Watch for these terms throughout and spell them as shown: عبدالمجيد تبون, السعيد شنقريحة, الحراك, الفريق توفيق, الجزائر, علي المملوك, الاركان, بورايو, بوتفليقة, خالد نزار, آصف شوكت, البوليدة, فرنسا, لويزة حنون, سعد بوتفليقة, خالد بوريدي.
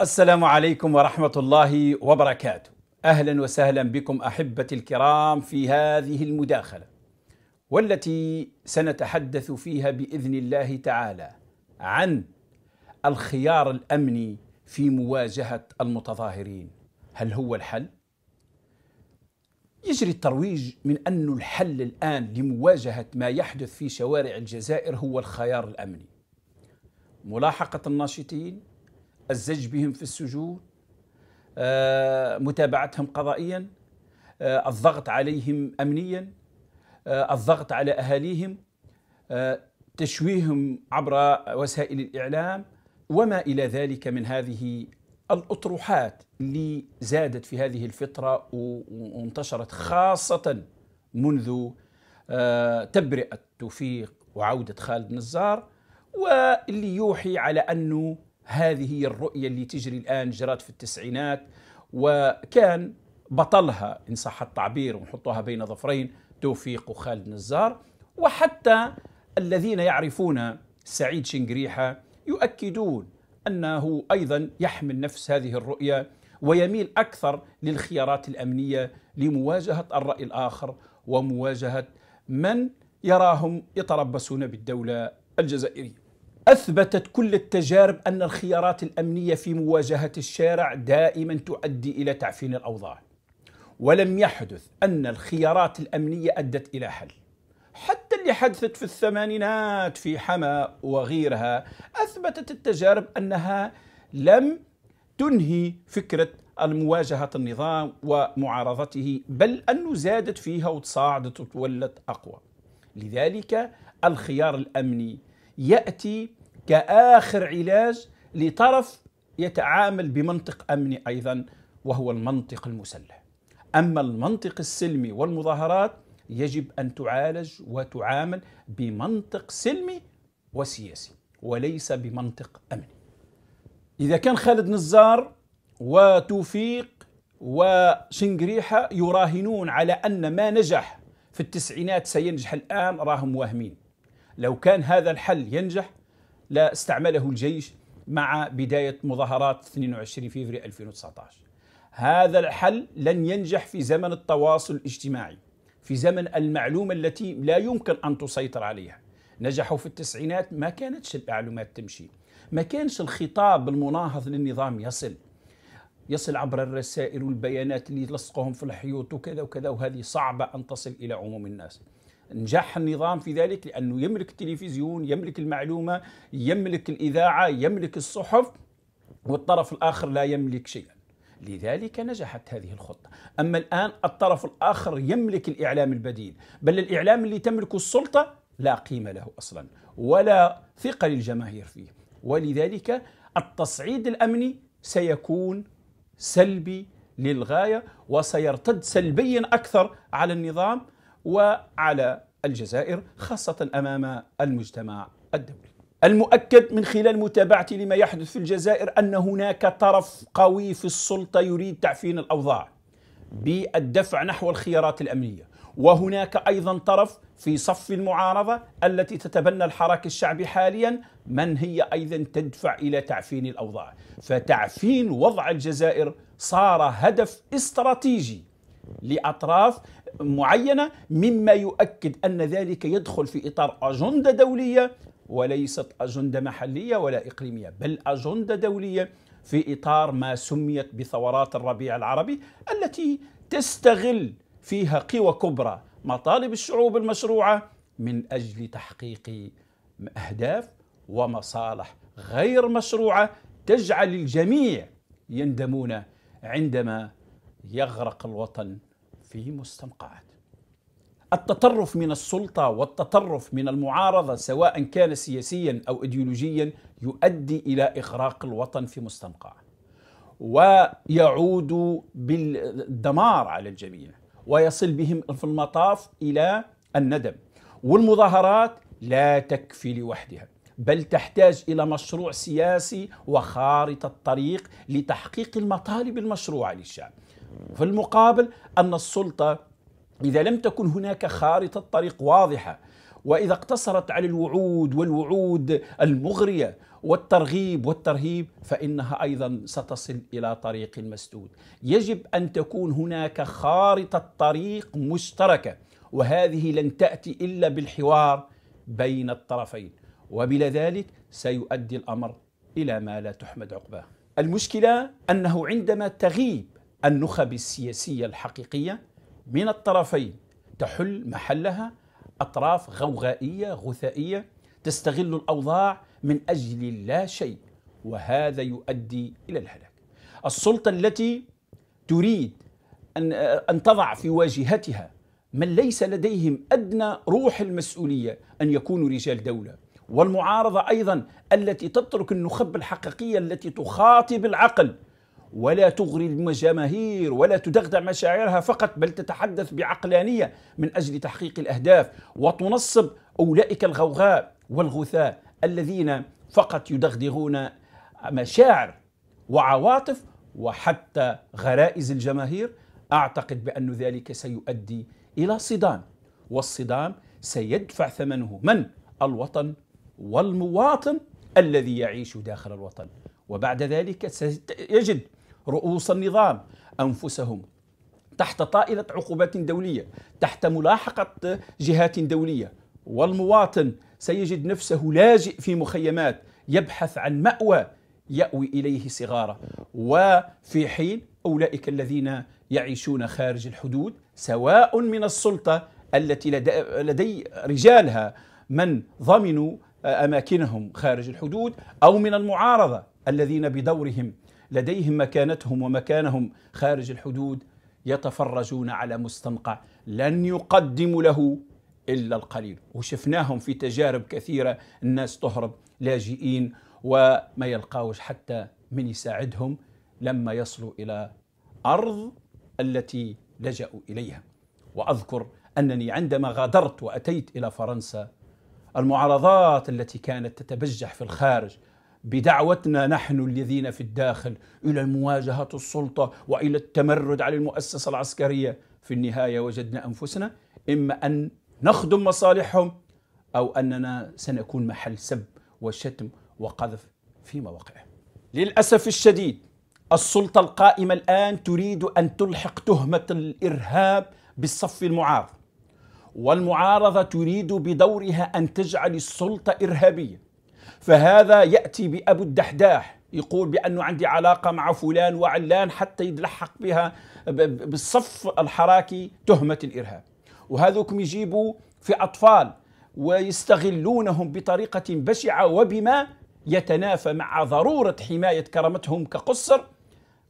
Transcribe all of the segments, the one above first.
السلام عليكم ورحمة الله وبركاته. أهلا وسهلا بكم أحبتي الكرام في هذه المداخلة، والتي سنتحدث فيها بإذن الله تعالى عن الخيار الأمني في مواجهة المتظاهرين. هل هو الحل؟ يجري الترويج من أن الحل الآن لمواجهة ما يحدث في شوارع الجزائر هو الخيار الأمني، ملاحقة الناشطين، الزج بهم في السجون، متابعتهم قضائيا، الضغط عليهم أمنيا، الضغط على أهاليهم، تشويههم عبر وسائل الإعلام وما إلى ذلك من هذه الأطروحات اللي زادت في هذه الفترة وانتشرت، خاصة منذ تبرئة توفيق وعودة خالد نزار، واللي يوحي على أنه هذه هي الرؤية اللي تجري الآن، جرت في التسعينات وكان بطلها إن صح التعبير ونحطها بين ظفرين توفيق وخالد نزار. وحتى الذين يعرفون السعيد شنقريحة يؤكدون أنه أيضا يحمل نفس هذه الرؤية ويميل أكثر للخيارات الأمنية لمواجهة الرأي الآخر ومواجهة من يراهم يتربصون بالدولة الجزائرية. أثبتت كل التجارب أن الخيارات الأمنية في مواجهة الشارع دائما تؤدي إلى تعفين الأوضاع، ولم يحدث أن الخيارات الأمنية أدت إلى حل. حتى اللي حدثت في الثمانينات في حما وغيرها أثبتت التجارب أنها لم تنهي فكرة مواجهة النظام ومعارضته، بل أنه زادت فيها وتصاعدت وتولت أقوى. لذلك الخيار الأمني يأتي كآخر علاج لطرف يتعامل بمنطق أمني أيضا، وهو المنطق المسلح. أما المنطق السلمي والمظاهرات يجب أن تعالج وتعامل بمنطق سلمي وسياسي وليس بمنطق أمني. إذا كان خالد نزار وتوفيق وشنقريحة يراهنون على أن ما نجح في التسعينات سينجح الآن، راهم واهمين. لو كان هذا الحل ينجح لا استعمله الجيش مع بداية مظاهرات 22 فبراير 2019. هذا الحل لن ينجح في زمن التواصل الاجتماعي، في زمن المعلومة التي لا يمكن أن تسيطر عليها. نجحوا في التسعينات، ما كانتش المعلومات تمشي، ما كانش الخطاب المناهض للنظام يصل عبر الرسائل والبيانات اللي يلصقوهم في الحيوط وكذا وكذا، وهذه صعبة أن تصل إلى عموم الناس. نجح النظام في ذلك لأنه يملك التلفزيون، يملك المعلومة، يملك الإذاعة، يملك الصحف، والطرف الآخر لا يملك شيئا. لذلك نجحت هذه الخطة. أما الآن الطرف الآخر يملك الإعلام البديل، بل الإعلام اللي تملكه السلطة لا قيمة له أصلا ولا ثقة للجماهير فيه. ولذلك التصعيد الأمني سيكون سلبي للغاية، وسيرتد سلبيا أكثر على النظام وعلى الجزائر، خاصة أمام المجتمع الدولي. المؤكد من خلال متابعتي لما يحدث في الجزائر أن هناك طرف قوي في السلطة يريد تعفين الأوضاع بالدفع نحو الخيارات الأمنية، وهناك أيضا طرف في صف المعارضة التي تتبنى الحراك الشعبي حاليا من هي أيضا تدفع إلى تعفين الأوضاع. فتعفين وضع الجزائر صار هدف استراتيجي لأطراف معينة، مما يؤكد أن ذلك يدخل في إطار أجندة دولية وليست أجندة محلية ولا إقليمية، بل أجندة دولية في إطار ما سميت بثورات الربيع العربي، التي تستغل فيها قوى كبرى مطالب الشعوب المشروعة من أجل تحقيق أهداف ومصالح غير مشروعة تجعل الجميع يندمون عندما يغرق الوطن في مستنقعات. التطرف من السلطة والتطرف من المعارضة سواء كان سياسيا أو ايديولوجيا يؤدي إلى إغراق الوطن في مستنقع، ويعود بالدمار على الجميع، ويصل بهم في المطاف إلى الندم. والمظاهرات لا تكفي لوحدها، بل تحتاج إلى مشروع سياسي وخارطة طريق لتحقيق المطالب المشروعة للشعب. في المقابل أن السلطة إذا لم تكن هناك خارطة طريق واضحة، وإذا اقتصرت على الوعود والوعود المغرية والترغيب والترهيب فإنها أيضا ستصل إلى طريق مسدود. يجب أن تكون هناك خارطة طريق مشتركة، وهذه لن تأتي إلا بالحوار بين الطرفين، وبلا ذلك سيؤدي الأمر إلى ما لا تحمد عقباه. المشكلة أنه عندما تغيب النخب السياسية الحقيقية من الطرفين تحل محلها أطراف غوغائية غثائية تستغل الأوضاع من أجل لا شيء، وهذا يؤدي إلى الهلاك. السلطة التي تريد أن تضع في واجهتها من ليس لديهم أدنى روح المسؤولية أن يكونوا رجال دولة، والمعارضة أيضا التي تترك النخب الحقيقية التي تخاطب العقل ولا تغري الجماهير ولا تدغدع مشاعرها فقط، بل تتحدث بعقلانية من أجل تحقيق الأهداف، وتنصب أولئك الغوغاء والغثاء الذين فقط يدغدغون مشاعر وعواطف وحتى غرائز الجماهير. أعتقد بأن ذلك سيؤدي إلى صدام، والصدام سيدفع ثمنه من؟ الوطن والمواطن الذي يعيش داخل الوطن. وبعد ذلك سيجد رؤوس النظام أنفسهم تحت طائلة عقوبات دولية، تحت ملاحقة جهات دولية، والمواطن سيجد نفسه لاجئ في مخيمات يبحث عن مأوى يأوي إليه صغاره، وفي حين أولئك الذين يعيشون خارج الحدود سواء من السلطة التي لدي رجالها من ضمنوا أماكنهم خارج الحدود، أو من المعارضة الذين بدورهم لديهم مكانتهم ومكانهم خارج الحدود، يتفرجون على مستنقع لن يقدم له إلا القليل. وشفناهم في تجارب كثيرة، الناس تهرب لاجئين وما يلقاوش حتى من يساعدهم لما يصلوا إلى أرض التي لجأوا إليها. وأذكر أنني عندما غادرت وأتيت إلى فرنسا، المعارضات التي كانت تتبجح في الخارج بدعوتنا نحن الذين في الداخل إلى مواجهة السلطة وإلى التمرد على المؤسسة العسكرية، في النهاية وجدنا أنفسنا إما أن نخدم مصالحهم أو أننا سنكون محل سب وشتم وقذف في مواقعهم. للأسف الشديد السلطة القائمة الآن تريد أن تلحق تهمة الإرهاب بالصف المعارض، والمعارضة تريد بدورها أن تجعل السلطة إرهابية. فهذا يأتي بأبو الدحداح يقول بأنه عندي علاقة مع فلان وعلان حتى يتلحق بها بالصف الحراكي تهمة الإرهاب، وهذوكم يجيبوا في أطفال ويستغلونهم بطريقة بشعة وبما يتنافى مع ضرورة حماية كرامتهم كقُصر،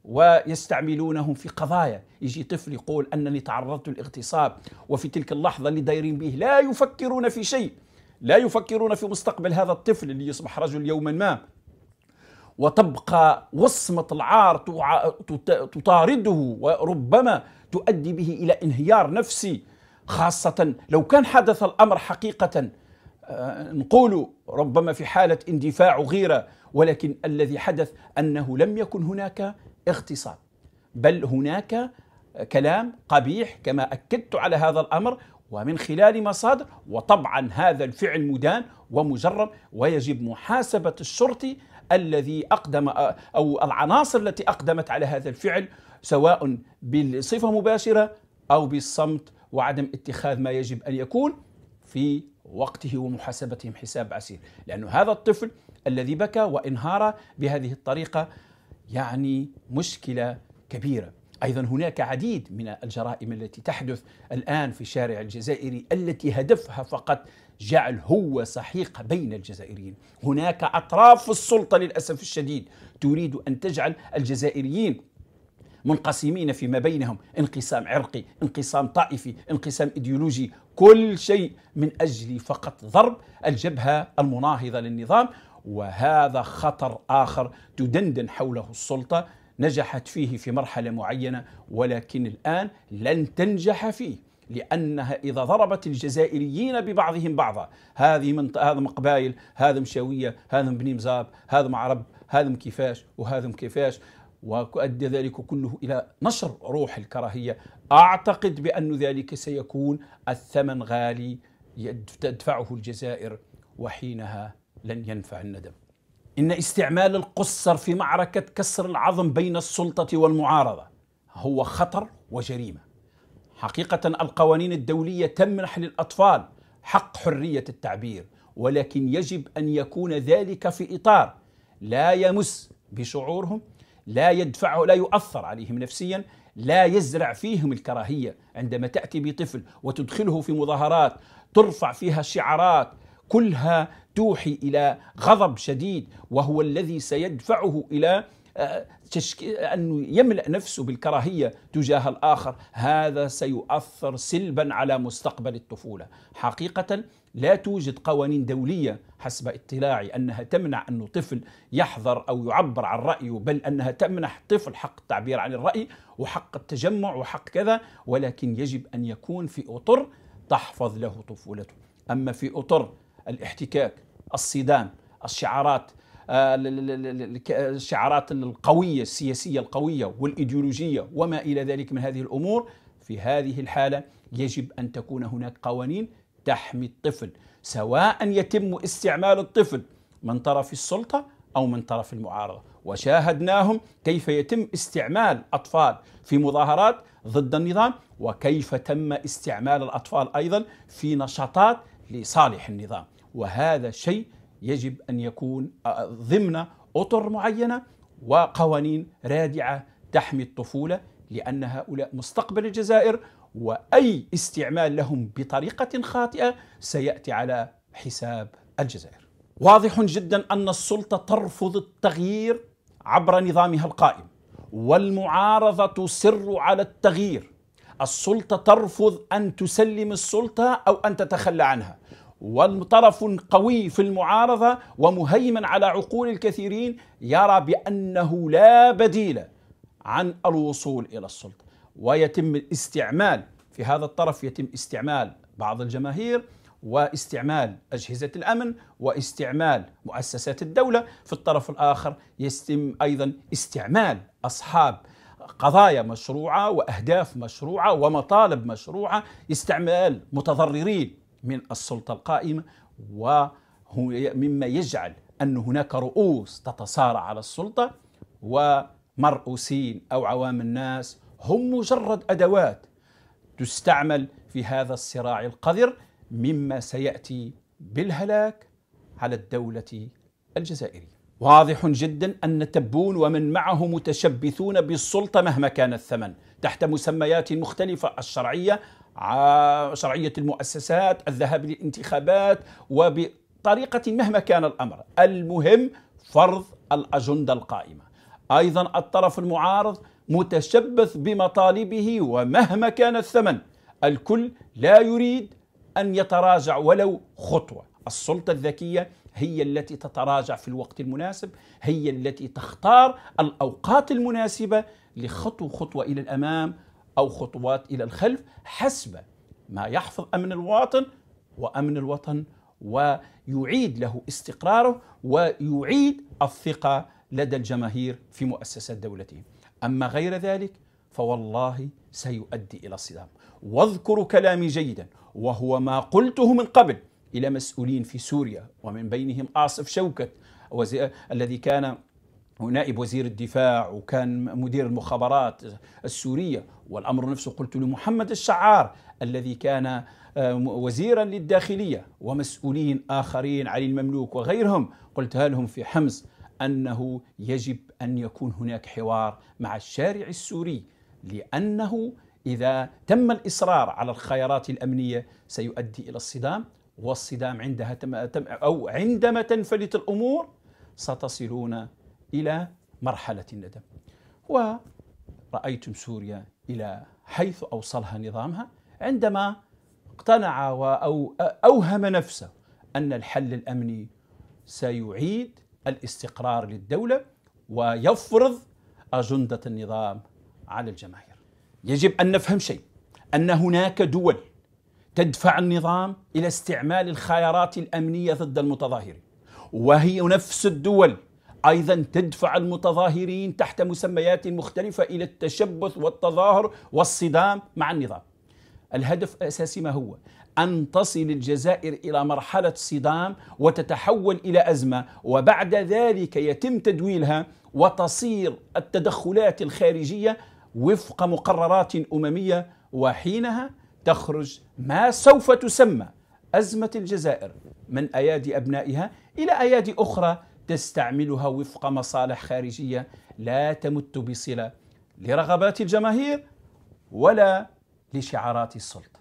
ويستعملونهم في قضايا. يجي طفل يقول أنني تعرضت للاغتصاب، وفي تلك اللحظة اللي دايرين به لا يفكرون في شيء، لا يفكرون في مستقبل هذا الطفل اللي يصبح رجل يوما ما، وتبقى وصمة العار تطارده وربما تؤدي به إلى انهيار نفسي، خاصة لو كان حدث الأمر حقيقة نقول ربما في حالة اندفاع وغيرة، ولكن الذي حدث أنه لم يكن هناك اغتصاب، بل هناك كلام قبيح كما أكدت على هذا الأمر ومن خلال مصادر. وطبعا هذا الفعل مدان ومجرم، ويجب محاسبة الشرطي الذي أقدم أو العناصر التي أقدمت على هذا الفعل، سواء بصفة مباشرة أو بالصمت وعدم اتخاذ ما يجب أن يكون في وقته ومحاسبتهم حساب عسير. لأن هذا الطفل الذي بكى وانهار بهذه الطريقة يعني مشكلة كبيرة. أيضا هناك عديد من الجرائم التي تحدث الآن في الشارع الجزائري التي هدفها فقط جعل هو سحيقة بين الجزائريين. هناك أطراف السلطة للأسف الشديد تريد أن تجعل الجزائريين منقسمين فيما بينهم، انقسام عرقي، انقسام طائفي، انقسام إيديولوجي، كل شيء من أجل فقط ضرب الجبهة المناهضة للنظام. وهذا خطر آخر تدندن حوله السلطة، نجحت فيه في مرحلة معينة ولكن الآن لن تنجح فيه، لأنها إذا ضربت الجزائريين ببعضهم بعضا، هذا مقبايل، هذا مشاوية، هذا بني مزاب، هذا معرب، هذا مكيفاش وهذا مكيفاش، وأدى ذلك كله إلى نشر روح الكراهية. أعتقد بأن ذلك سيكون الثمن غالي تدفعه الجزائر، وحينها لن ينفع الندم. إن استعمال القُصّر في معركة كسر العظم بين السلطة والمعارضة هو خطر وجريمة. حقيقة القوانين الدولية تمنح للأطفال حق حرية التعبير، ولكن يجب أن يكون ذلك في إطار لا يمس بشعورهم، لا يؤثر عليهم نفسيا، لا يزرع فيهم الكراهية. عندما تأتي بطفل وتدخله في مظاهرات ترفع فيها شعارات كلها توحي إلى غضب شديد، وهو الذي سيدفعه إلى أن يملأ نفسه بالكراهية تجاه الآخر، هذا سيؤثر سلبا على مستقبل الطفولة. حقيقة لا توجد قوانين دولية حسب اطلاعي أنها تمنع أن طفل يحضر أو يعبر عن رأيه، بل أنها تمنح طفل حق التعبير عن الرأي وحق التجمع وحق كذا، ولكن يجب أن يكون في أطر تحفظ له طفولته. أما في أطر الاحتكاك، الصدام، الشعارات القوية السياسية القوية والإيديولوجية وما إلى ذلك من هذه الأمور، في هذه الحالة يجب أن تكون هناك قوانين تحمي الطفل، سواء يتم استعمال الطفل من طرف السلطة أو من طرف المعارضة. وشاهدناهم كيف يتم استعمال أطفال في مظاهرات ضد النظام، وكيف تم استعمال الأطفال أيضا في نشاطات لصالح النظام، وهذا شيء يجب أن يكون ضمن أطر معينة وقوانين رادعة تحمي الطفولة، لأن هؤلاء مستقبل الجزائر، وأي استعمال لهم بطريقة خاطئة سيأتي على حساب الجزائر. واضح جدا أن السلطة ترفض التغيير عبر نظامها القائم، والمعارضة تصر على التغيير. السلطة ترفض أن تسلم السلطة أو أن تتخلى عنها، والطرف قوي في المعارضة ومهيمن على عقول الكثيرين يرى بأنه لا بديل عن الوصول إلى السلطة، ويتم الاستعمال في هذا الطرف، يتم استعمال بعض الجماهير واستعمال أجهزة الأمن واستعمال مؤسسات الدولة. في الطرف الآخر يتم أيضا استعمال أصحاب قضايا مشروعة وأهداف مشروعة ومطالب مشروعة، استعمال متضررين من السلطة القائمة، ومما يجعل أن هناك رؤوس تتصارع على السلطة، ومرؤوسين أو عوام الناس هم مجرد أدوات تستعمل في هذا الصراع القذر، مما سيأتي بالهلاك على الدولة الجزائرية. واضح جدا أن تبون ومن معه متشبثون بالسلطة مهما كان الثمن، تحت مسميات مختلفة: الشرعية، شرعية المؤسسات، الذهاب للانتخابات، وبطريقة مهما كان الأمر، المهم فرض الأجندة القائمة. أيضا الطرف المعارض متشبث بمطالبه ومهما كان الثمن، الكل لا يريد أن يتراجع ولو خطوة. السلطة الذكية هي التي تتراجع في الوقت المناسب، هي التي تختار الأوقات المناسبة لخطوة إلى الأمام أو خطوات إلى الخلف، حسب ما يحفظ أمن الواطن ويعيد له استقراره ويعيد الثقة لدى الجماهير في مؤسسات دولتهم. أما غير ذلك فوالله سيؤدي إلى الصدام. واذكروا كلامي جيدا، وهو ما قلته من قبل إلى مسؤولين في سوريا، ومن بينهم آصف شوكت الذي كان نائب وزير الدفاع وكان مدير المخابرات السورية، والأمر نفسه قلت لمحمد الشعار الذي كان وزيرا للداخلية، ومسؤولين آخرين علي المملوك وغيرهم، قلتها لهم في حمص أنه يجب أن يكون هناك حوار مع الشارع السوري، لأنه إذا تم الإصرار على الخيارات الأمنية سيؤدي إلى الصدام، والصدام عندما تنفلت الأمور ستصلون إلى مرحلة الندم. ورأيتم سوريا إلى حيث أوصلها نظامها، عندما اقتنع أو أوهم نفسه أن الحل الأمني سيعيد الاستقرار للدولة ويفرض أجندة النظام على الجماهير. يجب أن نفهم شيء، أن هناك دول تدفع النظام إلى استعمال الخيارات الأمنية ضد المتظاهرين، وهي نفس الدول أيضا تدفع المتظاهرين تحت مسميات مختلفة إلى التشبث والتظاهر والصدام مع النظام. الهدف الأساسي ما هو؟ أن تصل الجزائر إلى مرحلة صدام وتتحول إلى أزمة، وبعد ذلك يتم تدويلها وتصير التدخلات الخارجية وفق مقررات أممية، وحينها تخرج ما سوف تسمى أزمة الجزائر من أيادي أبنائها إلى أيادي أخرى تستعملها وفق مصالح خارجية لا تمت بصلة لرغبات الجماهير ولا لشعارات السلطة.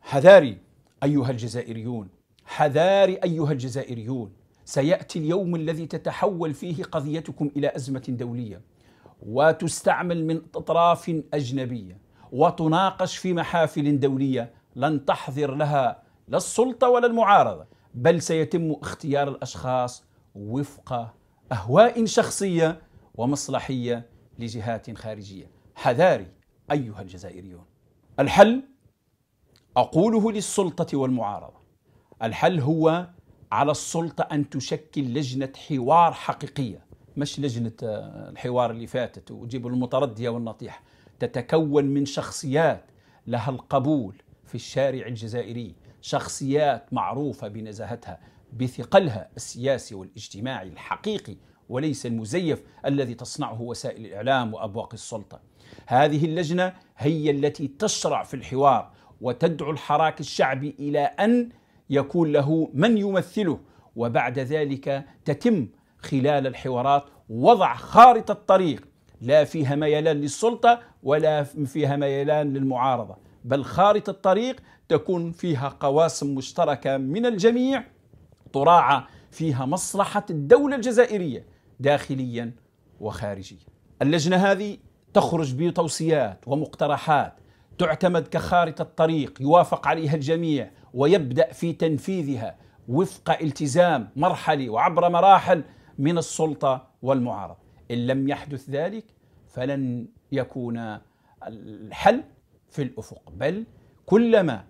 حذاري أيها الجزائريون، حذاري أيها الجزائريون، سيأتي اليوم الذي تتحول فيه قضيتكم إلى أزمة دولية وتستعمل من أطراف أجنبية وتناقش في محافل دولية لن تحضر لها لا السلطة ولا المعارضة، بل سيتم اختيار الأشخاص وفق أهواء شخصية ومصلحية لجهات خارجية. حذاري أيها الجزائريون، الحل أقوله للسلطة والمعارضة، الحل هو على السلطة أن تشكل لجنة حوار حقيقية، مش لجنة الحوار اللي فاتت وتجيب المتردية والنطيحة، تتكون من شخصيات لها القبول في الشارع الجزائري، شخصيات معروفة بنزاهتها بثقلها السياسي والاجتماعي الحقيقي وليس المزيف الذي تصنعه وسائل الإعلام وأبواق السلطة. هذه اللجنة هي التي تشرع في الحوار وتدعو الحراك الشعبي إلى أن يكون له من يمثله، وبعد ذلك تتم خلال الحوارات وضع خارطة طريق لا فيها ميلان للسلطة ولا فيها ميلان للمعارضة، بل خارطة الطريق تكون فيها قواسم مشتركة من الجميع تراعى فيها مصلحة الدولة الجزائرية داخليا وخارجيا. اللجنة هذه تخرج بتوصيات ومقترحات تعتمد كخارطة طريق يوافق عليها الجميع ويبدأ في تنفيذها وفق التزام مرحلي وعبر مراحل من السلطة والمعارضة. إن لم يحدث ذلك فلن يكون الحل في الأفق، بل كلما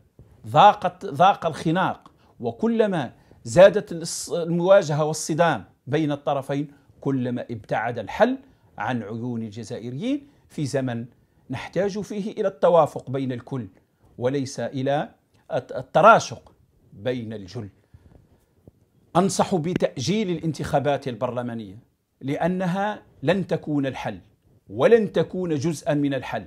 ضاق الخناق وكلما زادت المواجهة والصدام بين الطرفين كلما ابتعد الحل عن عيون الجزائريين في زمن نحتاج فيه إلى التوافق بين الكل وليس إلى التراشق بين الجل. أنصح بتأجيل الانتخابات البرلمانية لأنها لن تكون الحل ولن تكون جزءا من الحل،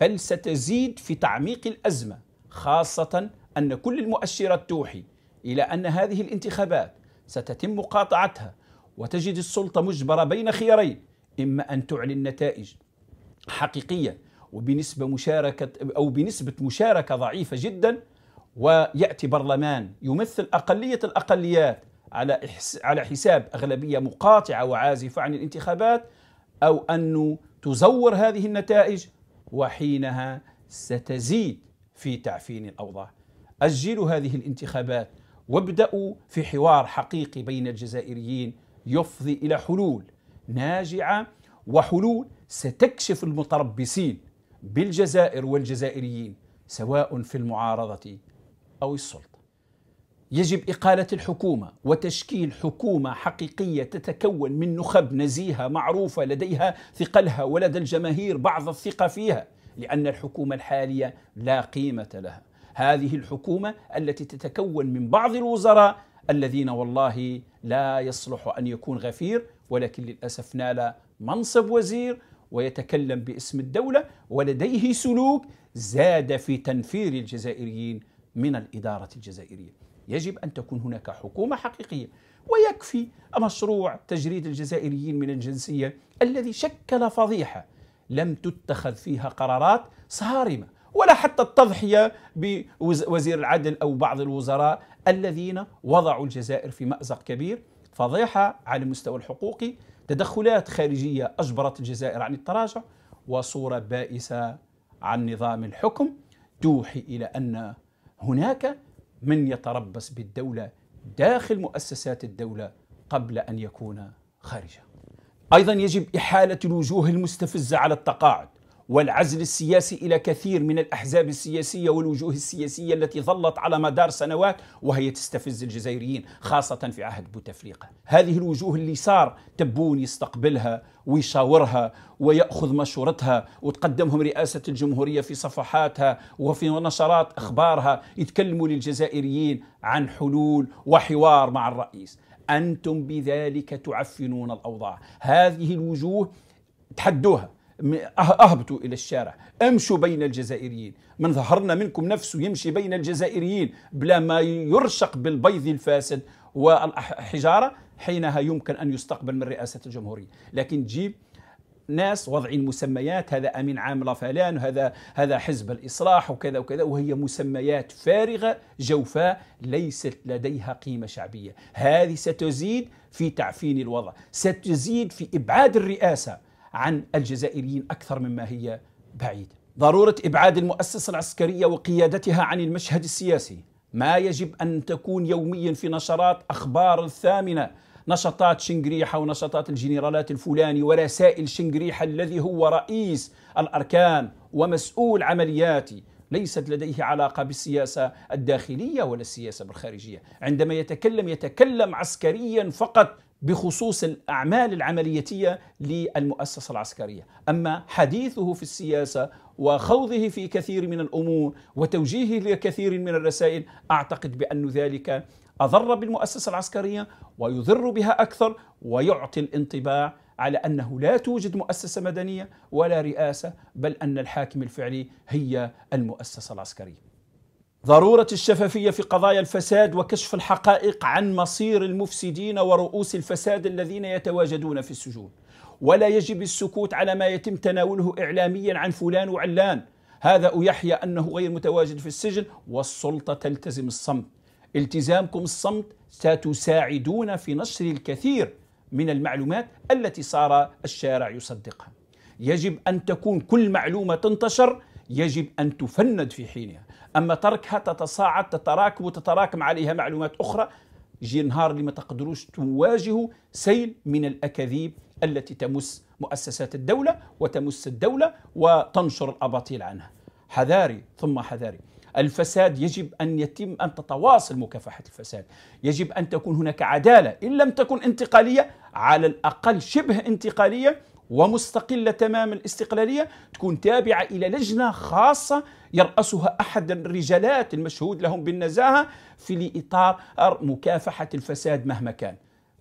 بل ستزيد في تعميق الأزمة، خاصة أن كل المؤشرات توحي إلى أن هذه الانتخابات ستتم مقاطعتها، وتجد السلطة مجبرة بين خيارين، إما أن تعلن نتائج حقيقية وبنسبة مشاركة أو بنسبة مشاركة ضعيفة جدا، ويأتي برلمان يمثل أقلية الأقليات على حساب أغلبية مقاطعة وعازفة عن الانتخابات، أو أنه تزور هذه النتائج وحينها ستزيد في تعفين الأوضاع. أجلوا هذه الانتخابات وابدأوا في حوار حقيقي بين الجزائريين يفضي إلى حلول ناجعة وحلول ستكشف المتربصين بالجزائر والجزائريين سواء في المعارضة أو السلطة. يجب إقالة الحكومة وتشكيل حكومة حقيقية تتكون من نخب نزيهة معروفة لديها ثقلها ولدى الجماهير بعض الثقة فيها، لأن الحكومة الحالية لا قيمة لها. هذه الحكومة التي تتكون من بعض الوزراء الذين والله لا يصلح أن يكون غفير، ولكن للأسف نال منصب وزير ويتكلم باسم الدولة ولديه سلوك زاد في تنفير الجزائريين من الإدارة الجزائرية. يجب أن تكون هناك حكومة حقيقية، ويكفي مشروع تجريد الجزائريين من الجنسية الذي شكل فضيحة لم تتخذ فيها قرارات صارمة، ولا حتى التضحية بوزير العدل أو بعض الوزراء الذين وضعوا الجزائر في مأزق كبير. فضيحة على المستوى الحقوقي، تدخلات خارجية أجبرت الجزائر عن التراجع، وصورة بائسة عن نظام الحكم توحي إلى أن هناك من يتربص بالدولة داخل مؤسسات الدولة قبل أن يكون خارجها. أيضا يجب إحالة الوجوه المستفزة على التقاعد والعزل السياسي إلى كثير من الأحزاب السياسية والوجوه السياسية التي ظلت على مدار سنوات وهي تستفز الجزائريين، خاصة في عهد بوتفليقة. هذه الوجوه اللي صار تبون يستقبلها ويشاورها ويأخذ مشورتها وتقدمهم رئاسة الجمهورية في صفحاتها وفي نشرات أخبارها، يتكلموا للجزائريين عن حلول وحوار مع الرئيس. أنتم بذلك تعفنون الأوضاع. هذه الوجوه تحدوها، أهبطوا إلى الشارع، امشوا بين الجزائريين، من ظهرنا منكم نفسه يمشي بين الجزائريين بلا ما يرشق بالبيض الفاسد والحجارة، حينها يمكن أن يستقبل من رئاسة الجمهورية. لكن تجيب ناس وضعين مسميات، هذا أمين عام فلان وهذا حزب الإصلاح وكذا وكذا، وهي مسميات فارغة جوفاء ليست لديها قيمة شعبية. هذه ستزيد في تعفين الوضع، ستزيد في إبعاد الرئاسة عن الجزائريين أكثر مما هي بعيدة. ضرورة إبعاد المؤسسة العسكرية وقيادتها عن المشهد السياسي. ما يجب أن تكون يوميا في نشرات أخبار ثامنة، نشاطات شنقريحة ونشاطات الجنرالات الفلاني ورسائل شنقريحة الذي هو رئيس الأركان ومسؤول عملياتي، ليست لديه علاقة بالسياسة الداخلية ولا السياسة بالخارجية. عندما يتكلم عسكريا فقط بخصوص الأعمال العملياتية للمؤسسة العسكرية، أما حديثه في السياسة وخوضه في كثير من الأمور وتوجيهه لكثير من الرسائل، أعتقد بأن ذلك أضر بالمؤسسة العسكرية ويضر بها أكثر، ويعطي الانطباع على أنه لا توجد مؤسسة مدنية ولا رئاسة، بل أن الحاكم الفعلي هي المؤسسة العسكرية. ضرورة الشفافية في قضايا الفساد وكشف الحقائق عن مصير المفسدين ورؤوس الفساد الذين يتواجدون في السجون، ولا يجب السكوت على ما يتم تناوله إعلاميا عن فلان وعلان، هذا أيحيى أنه غير متواجد في السجن، والسلطة تلتزم الصمت. التزامكم الصمت ستساعدون في نشر الكثير من المعلومات التي صار الشارع يصدقها. يجب أن تكون كل معلومة تنتشر يجب أن تفند في حينها، أما تركها تتصاعد تتراكم وتتراكم عليها معلومات أخرى، يجي نهار اللي ما تقدروش تواجهوا سيل من الأكاذيب التي تمس مؤسسات الدولة وتمس الدولة وتنشر الأباطيل عنها. حذاري ثم حذاري. الفساد يجب أن يتم أن تتواصل مكافحة الفساد، يجب أن تكون هناك عدالة، إن لم تكن انتقالية على الأقل شبه انتقالية ومستقلة تمام الاستقلالية، تكون تابعة إلى لجنة خاصة يرأسها أحد الرجالات المشهود لهم بالنزاهة في إطار مكافحة الفساد مهما كان.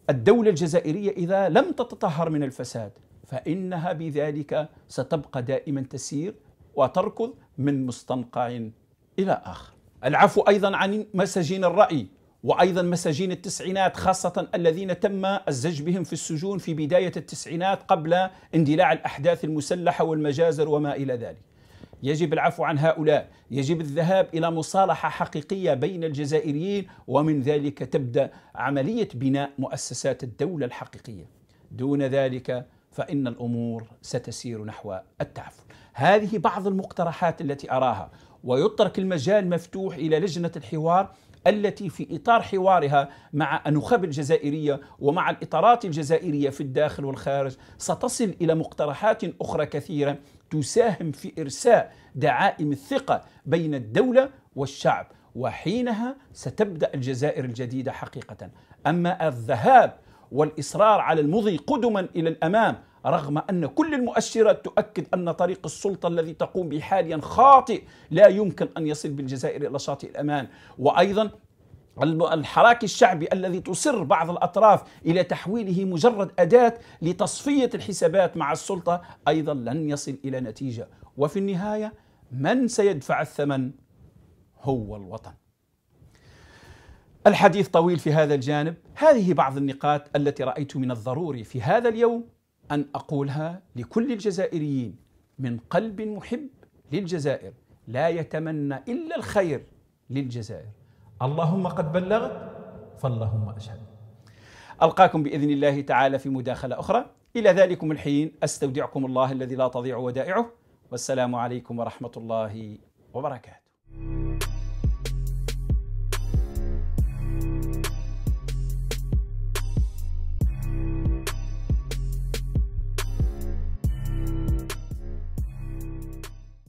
الدولة الجزائرية إذا لم تتطهر من الفساد فإنها بذلك ستبقى دائما تسير وتركض من مستنقع إلى آخر. العفو أيضا عن مساجين الرأي، وأيضا مساجين التسعينات، خاصة الذين تم الزج بهم في السجون في بداية التسعينات قبل اندلاع الأحداث المسلحة والمجازر وما إلى ذلك. يجب العفو عن هؤلاء، يجب الذهاب إلى مصالحة حقيقية بين الجزائريين، ومن ذلك تبدأ عملية بناء مؤسسات الدولة الحقيقية. دون ذلك فإن الأمور ستسير نحو التعفن. هذه بعض المقترحات التي أراها، ويترك المجال مفتوح إلى لجنة الحوار التي في إطار حوارها مع النخب الجزائرية ومع الإطارات الجزائرية في الداخل والخارج ستصل إلى مقترحات أخرى كثيرة تساهم في إرساء دعائم الثقة بين الدولة والشعب، وحينها ستبدأ الجزائر الجديدة حقيقة. أما الذهاب والإصرار على المضي قدما إلى الأمام رغم أن كل المؤشرات تؤكد أن طريق السلطة الذي تقوم به حاليا خاطئ، لا يمكن أن يصل بالجزائر إلى شاطئ الأمان، وأيضا الحراك الشعبي الذي تصر بعض الأطراف إلى تحويله مجرد أداة لتصفية الحسابات مع السلطة أيضا لن يصل إلى نتيجة. وفي النهاية من سيدفع الثمن هو الوطن. الحديث طويل في هذا الجانب. هذه بعض النقاط التي رأيت من الضروري في هذا اليوم أن أقولها لكل الجزائريين من قلب محب للجزائر لا يتمنى إلا الخير للجزائر. اللهم قد بلغت فاللهم أشهد. ألقاكم بإذن الله تعالى في مداخلة أخرى، إلى ذلكم الحين أستودعكم الله الذي لا تضيع ودائعه، والسلام عليكم ورحمة الله وبركاته.